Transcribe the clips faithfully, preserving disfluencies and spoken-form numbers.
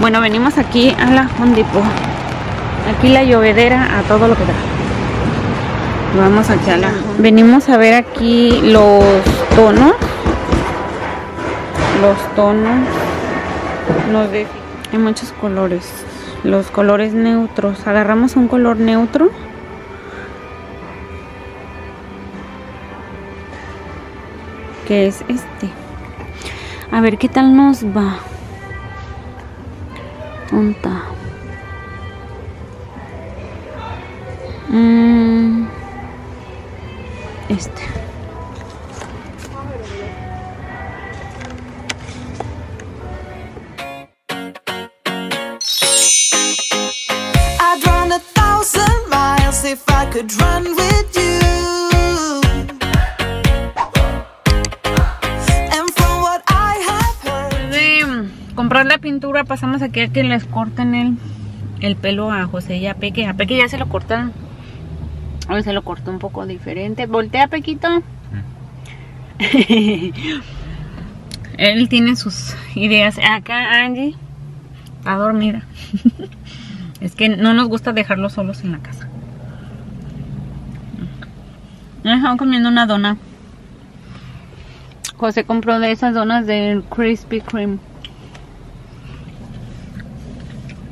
Bueno, venimos aquí a la Home Depot. Aquí la llovedera a todo lo que da. Vamos aquí a la... Venimos a ver aquí los tonos. Los tonos. Los de... Hay muchos colores. Los colores neutros. Agarramos un color neutro. Que es este. A ver qué tal nos va. Tonta. Mm, este. I'd run a thousand miles if I could run with you. Comprar la pintura, pasamos aquí a que les corten el, el pelo a José y a Peque. A Peque ya se lo cortaron. Hoy se lo cortó un poco diferente. Voltea, Pequito. ¿Sí? Él tiene sus ideas. Acá Angie está dormida. Es que no nos gusta dejarlos solos en la casa. Nos están comiendo una dona. José compró de esas donas del Krispy Kreme.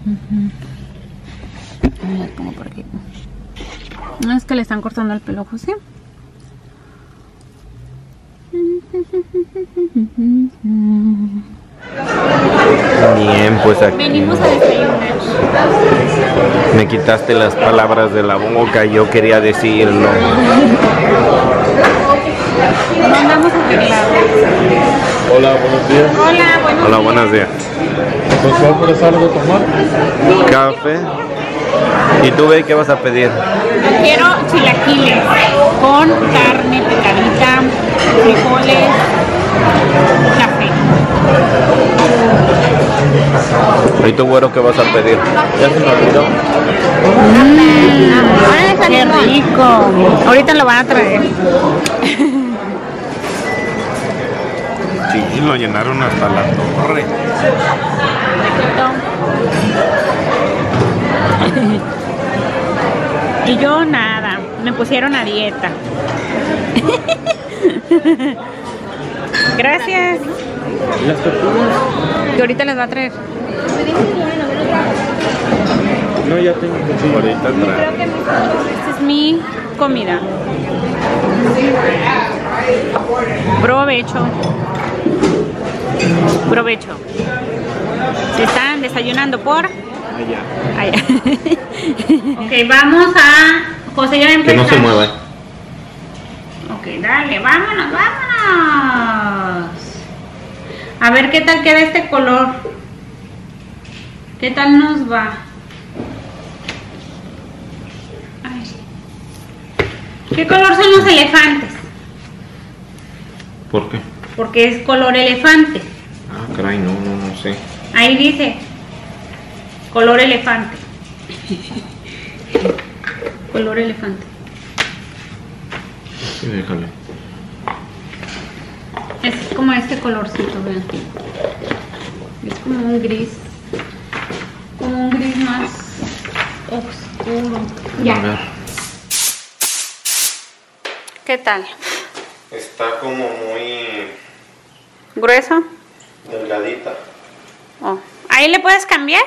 Uh-huh. Las pongo por aquí. Es que le están cortando el pelo, José. Bien, pues aquí venimos a desayunar. Me quitaste las palabras de la boca, yo quería decirlo. Mandamos a arreglar. Hola, buenos días. Hola, buenos Hola, buenos días. ¿Por favor, puedes algo tomar? Café. ¿Y tú, ve, qué vas a pedir? Quiero chilaquiles con carne picadita, frijoles, café. ¿Y tú, güero, qué vas a pedir? Ya se me olvidó. Mm, ¡Qué rico! Ahorita lo van a traer. Sí, lo llenaron hasta la torre. Y yo nada, me pusieron a dieta. Gracias. ¿Y las tortugas? Que ahorita les va a traer. No, ya tengo que ahorita traer. Esta es mi comida. Provecho. Provecho. Se están desayunando por allá. allá. Ok, vamos a José, ya empezamos. Que no se mueva. Ok, dale, vámonos, vámonos. A ver qué tal queda este color. ¿Qué tal nos va? Ay. ¿Qué color son los elefantes? ¿Por qué? Porque es color elefante. Ah, caray, no, no, no sé. Ahí dice, color elefante. Color elefante. Sí, déjale. Es como este colorcito, vean. Es como un gris. Como un gris más oscuro. Ya. ¿Qué tal? Está como muy... ¿grueso? Delgadita. Oh. ¿Ahí le puedes cambiar?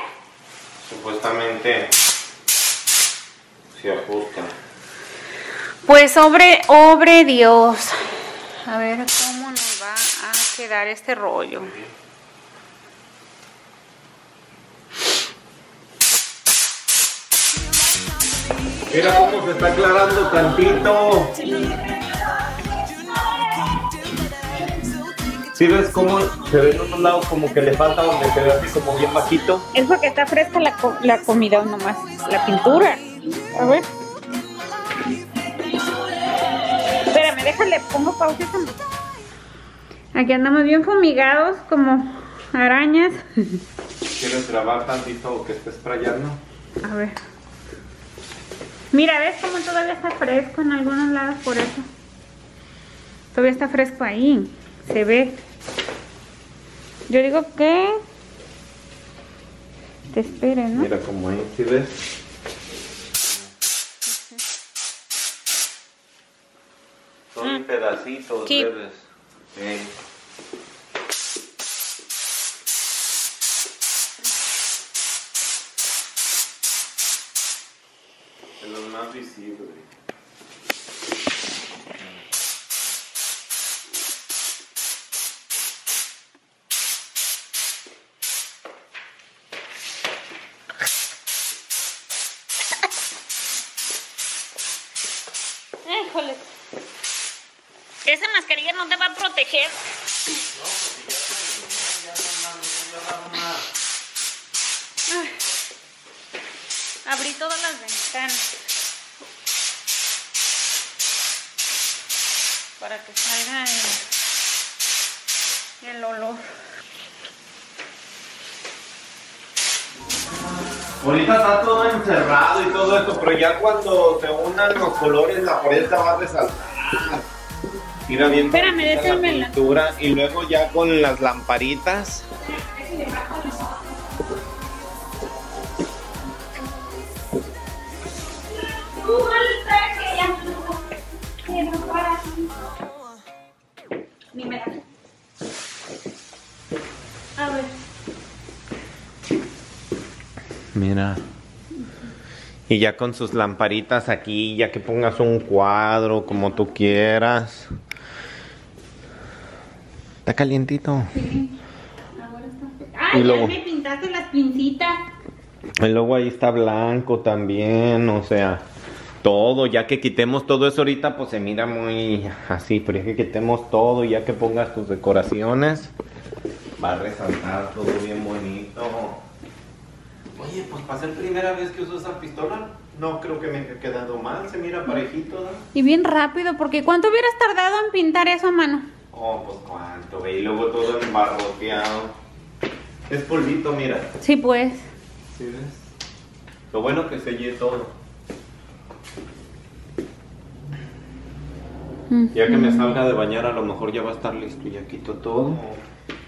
Supuestamente se ajusta. Pues obre, obre Dios. A ver cómo nos va a quedar este rollo. Mira cómo se está aclarando tantito. ¿Sí ves cómo se ve en un lado como que le falta donde se ve así como bien bajito? Es porque está fresca la, co la comida nomás, la pintura. A ver. Espérame, déjale, pongo pausa. Aquí andamos bien fumigados como arañas. ¿Quieres grabar tantito o que estés sprayando? A ver. Mira, ¿ves cómo todavía está fresco en algunos lados por eso? Todavía está fresco ahí, se ve. Yo digo que te esperen, ¿no? Mira como ahí, ¿sí ves? Son ah, pedacitos verdes. Sí. Es lo más visible. Híjole. Esa mascarilla no te va a proteger. No, porque ya no, ya no, ya abrí todas las ventanas para que salga el, el olor. Ahorita está todo encerrado y todo esto, pero ya cuando se unan los colores la pared va a resaltar. Mira bien. Espérame, déjame la pintura y luego ya con las lamparitas. A ver. Mira, y ya con sus lamparitas aquí, ya que pongas un cuadro como tú quieras. Está calientito. Sí. Ahora está... Ay, y luego... ya me pintaste las pincitas. Y luego ahí está blanco también, o sea, todo. Ya que quitemos todo eso ahorita, pues se mira muy así. Pero ya que quitemos todo, ya que pongas tus decoraciones, va a resaltar todo bien bonito. Oye, pues para ser primera vez que uso esa pistola, no creo que me haya quedado mal, se mira parejito, ¿no? Y bien rápido, porque ¿cuánto hubieras tardado en pintar eso a mano? Oh, pues cuánto, y luego todo embarroteado. Es polvito, mira. Sí, pues. ¿Sí ves? Lo bueno que sellé todo. Mm -hmm. Ya que me salga de bañar, a lo mejor ya va a estar listo, ya quito todo.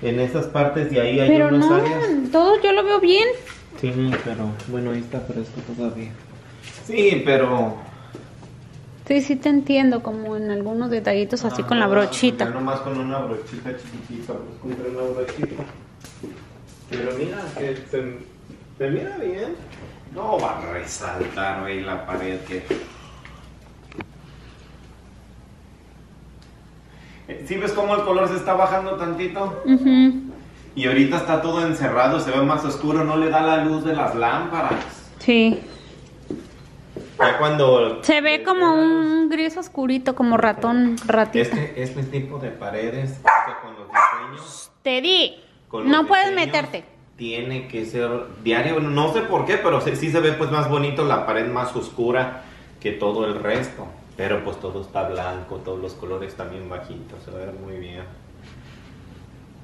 En esas partes de ahí hay Pero unas no, áreas. Todo yo lo veo bien. Sí, pero bueno, ahí está fresco todavía. Sí, pero... Sí, sí te entiendo, como en algunos detallitos así ah, con no, la brochita. No más con una brochita chiquitita, pues compré una brochita. Pero mira, que se, se mira bien. No va a resaltar ahí la pared que... ¿Sí ves cómo el color se está bajando tantito? Ajá. Uh-huh. Y ahorita está todo encerrado, se ve más oscuro, no le da la luz de las lámparas. Sí. Ya cuando... Se ve como un gris oscurito, como ratón, ratito. Este, este tipo de paredes, este con los diseños... Te di, no puedes meterte. Tiene que ser diario, no sé por qué, pero sí, sí se ve pues más bonito la pared más oscura que todo el resto. Pero pues todo está blanco, todos los colores también bajitos, se ve muy bien.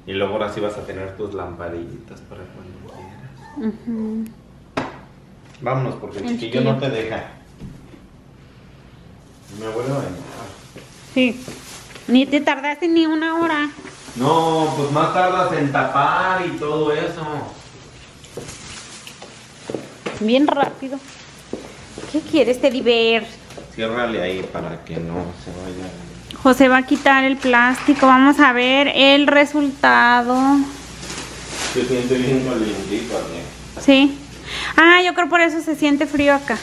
Y luego ahora sí vas a tener tus lamparillitas para cuando quieras. Uh-huh. Vámonos, porque el chiquillo no te deja. Me vuelvo a entrar. Sí. Ni te tardaste ni una hora. No, pues más tardas en tapar y todo eso. Bien rápido. ¿Qué quieres, Teddy Bear? Ciérrale ahí para que no se vaya... José va a quitar el plástico, vamos a ver el resultado. Se siente bien calientito aquí. Sí. Ah, yo creo por eso se siente frío acá.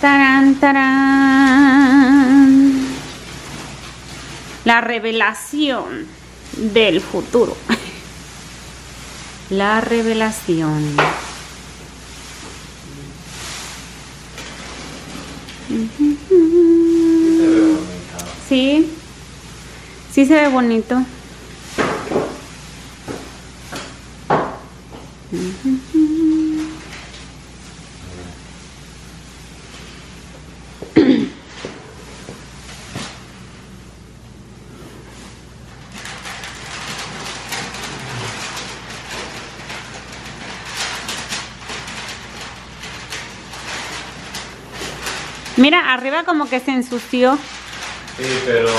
Tarán, tarán. La revelación del futuro. La revelación. Sí, sí se ve bonito. Mira, arriba como que se ensució. Sí, pero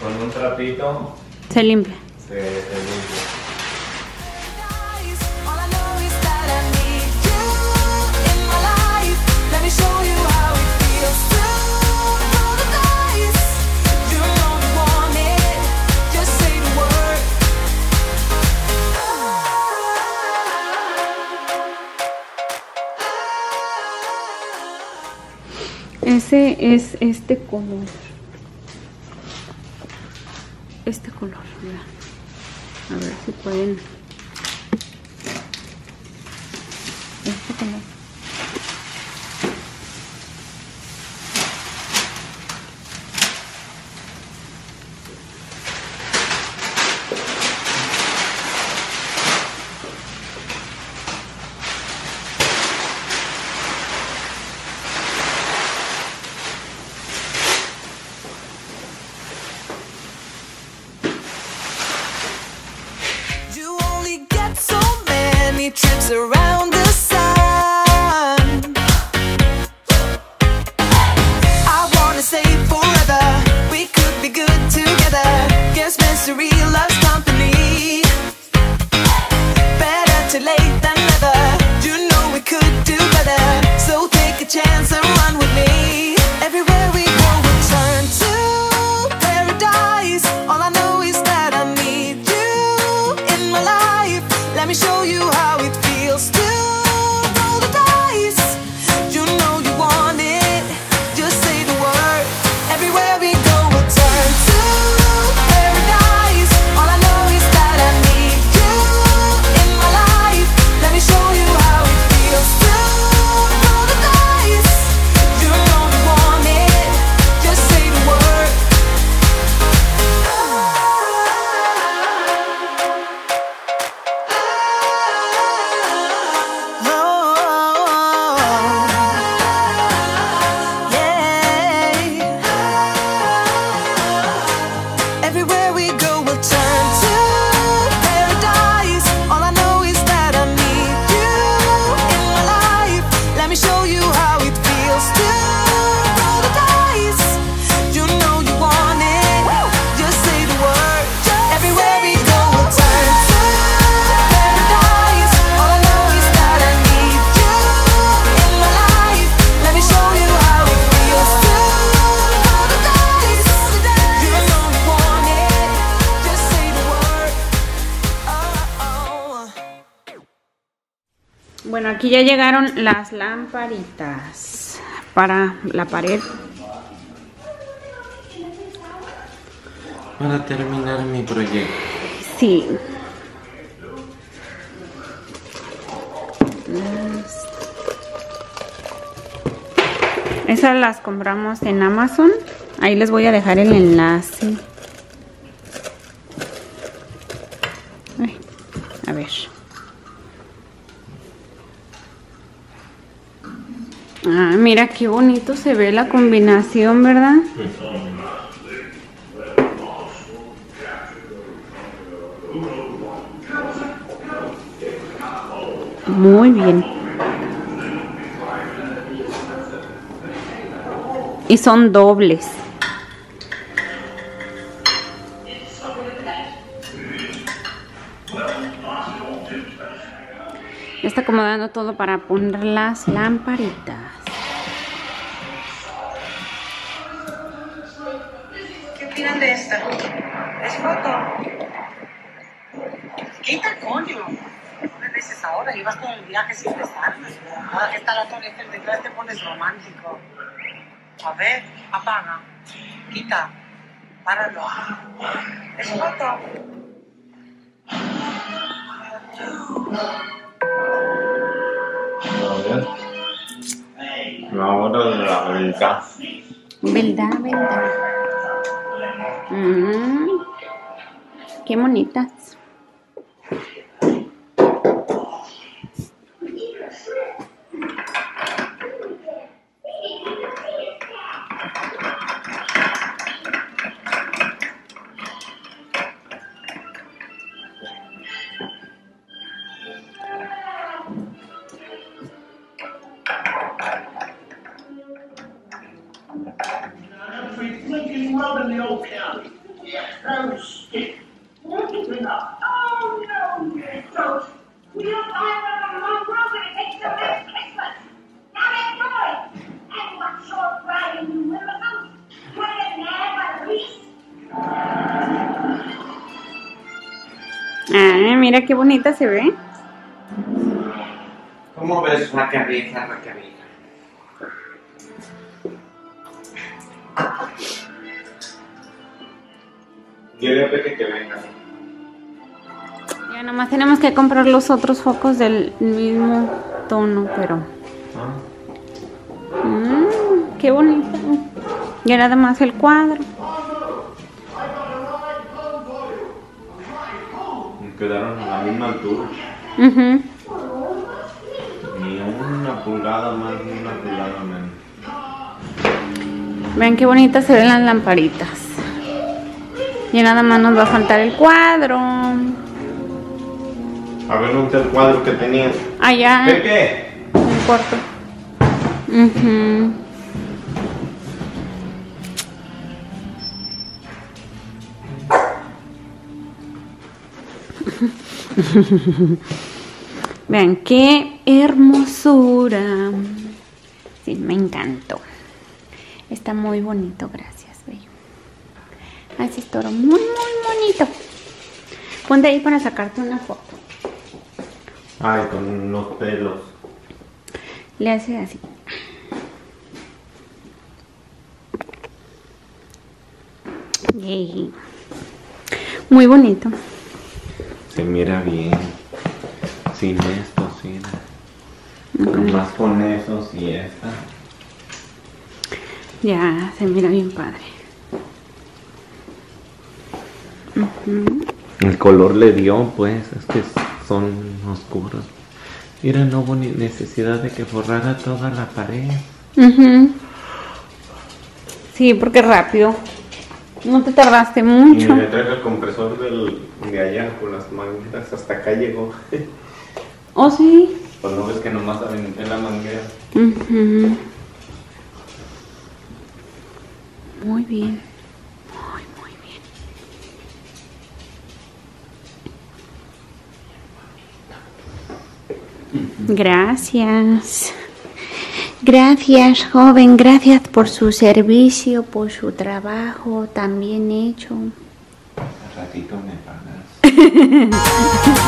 con un trapito... Se limpia. Se, se limpia. ese es este color. Este color, mira. A ver si pueden. Este color. Trips around the sun. I wanna say forever, we could be good together. Guess misery loves company. Better too late than never. You know we could do better, so take a chance and run with me. Everywhere we go, we turn to paradise. All I know is that I need you in my life. Let me show you how. Bueno, aquí ya llegaron las lamparitas para la pared. Para terminar mi proyecto. Sí. Las... Esas las compramos en Amazon. Ahí les voy a dejar el enlace. Ay, a ver. Ah, mira qué bonito se ve la combinación, ¿verdad? Muy bien. Y son dobles. Ya está acomodando todo para poner las lamparitas. ¿Qué opinan de esta? ¿Es foto? Quita, coño. ¿Dónde dices ahora? Ibas con el viaje sin pesar. Ahora que está la torreta detrás te pones romántico. A ver, apaga. Quita. Páralo. ¿Es foto? A ver. Ahora de la verdad. Verdad, verdad. Mm, qué bonitas. Ah, mira qué bonita se ve. ¿Cómo ves la cabeza, la cabeza? Dile a Peque que venga. Ya nomás tenemos que comprar los otros focos del mismo tono, pero... ¿Ah? Mm, qué bonito. Y era además el cuadro. Quedaron a la misma altura. Uh-huh. Ni una pulgada más, ni una pulgada menos. Vean qué bonitas se ven las lamparitas. Y nada más nos va a faltar el cuadro. A ver, ¿dónde está el cuadro que tenía? Allá. ¿De qué? Un cuarto. Uh-huh. Vean qué hermosura. Sí, me encantó. Está muy bonito, gracias, bello. Así es todo, muy, muy bonito. Ponte ahí para sacarte una foto. Ay, con los pelos. Le hace así. Yay. Muy bonito. Se mira bien, sin esto, sin... Nomás con esos y esta. Ya, se mira bien padre. Uh-huh. El color le dio, pues, es que son oscuros. Mira, no hubo ni necesidad de que forrara toda la pared. Uh-huh. Sí, porque rápido. No te tardaste mucho. Y me traje el compresor del, de allá con las mangueras, hasta acá llegó. ¿Oh, sí? Pues no ves que nomás aventé la manguera. Uh-huh. Muy bien. Muy, muy bien. Uh-huh. Gracias. Gracias, joven, gracias por su servicio, por su trabajo tan bien hecho. Al ratito me pagas.